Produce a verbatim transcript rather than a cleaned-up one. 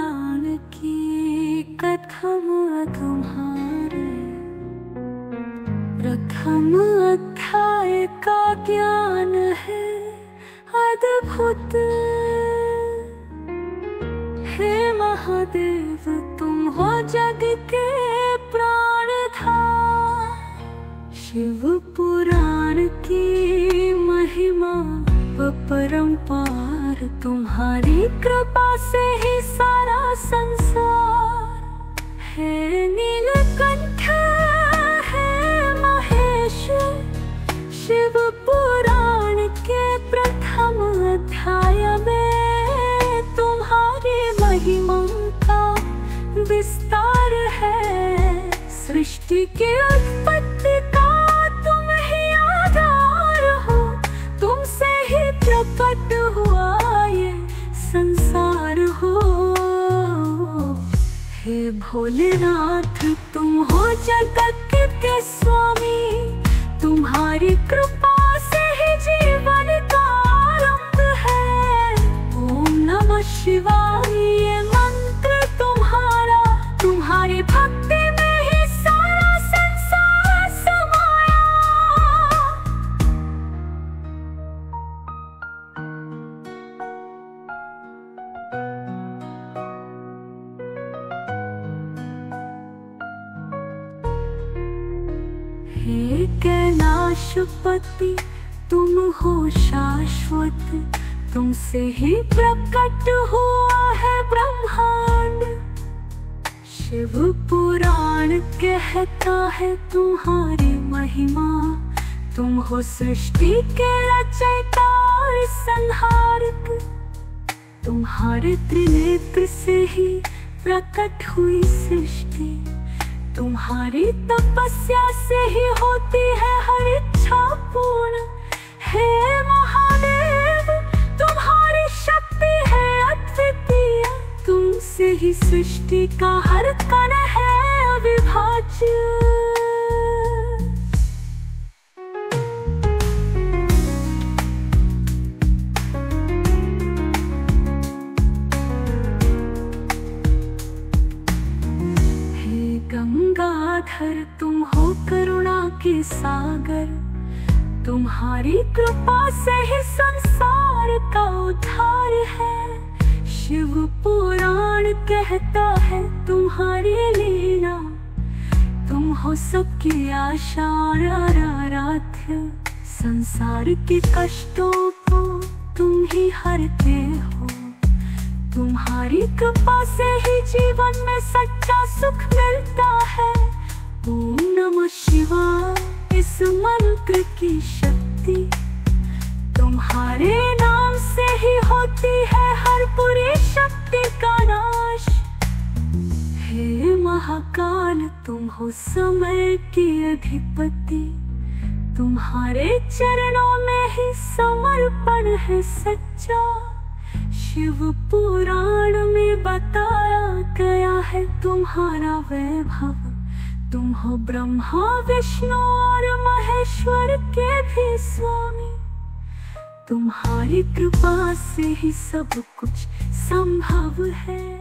पुराण की कथम तुम्हारे प्रथम अध्याय का ज्ञान है अद्भुत। हे महादेव तुम हो जग के प्राण था। शिव पुराण की महिमा परंपार, तुम्हारी कृपा से ही सारा संसार है। नीलकंठ है महेश, शिव पुराण के प्रथम अध्याय में तुम्हारी महिमा का विस्तार है। सृष्टि के उत्पत्ति का प्रकट हुआ ये संसार हो। हे भोलेनाथ तुम हो जगत के स्वामी, तुम्हारी कृपा से ही जीवन का आरंभ है। ओम नमः शिवाय ये मंत्र तुम्हारा, तुम्हारी भक्ति में ही सारा संसार समाया। हे कैलाशपति तुम हो शाश्वत, तुमसे ही प्रकट हुआ है ब्रह्मांड। शिव पुराण कहता है तुम्हारी महिमा, तुम हो सृष्टि के रचयिता और संहारक। तुम्हारे त्रिनेत्र से ही प्रकट हुई सृष्टि, तुम्हारी तपस्या से ही होती है हर इच्छा पूर्ण। हे महादेव तुम्हारी शक्ति है अद्वितीय, तुमसे ही सृष्टि का हर कण है अविभाज्य। तुम हो करुणा के सागर, तुम्हारी कृपा से ही संसार का उद्धार है। शिव पुराण कहता है तुम्हारी लीला, तुम हो सबकी आशा आराध्य। संसार के कष्टों को तुम ही हरते हो, तुम्हारी कृपा से ही जीवन में सच्चा सुख मिलता है। ओम नमः शिवाय इस मंत्र की शक्ति, तुम्हारे नाम से ही होती है हर बुरी शक्ति का नाश। हे महाकाल तुम हो समय के अधिपति, तुम्हारे चरणों में ही समर्पण है सच्चा। शिव पुराण में बताया गया है तुम्हारा वैभव, तुम हो ब्रह्मा विष्णु और महेश्वर के भी स्वामी। तुम्हारी कृपा से ही सब कुछ संभव है।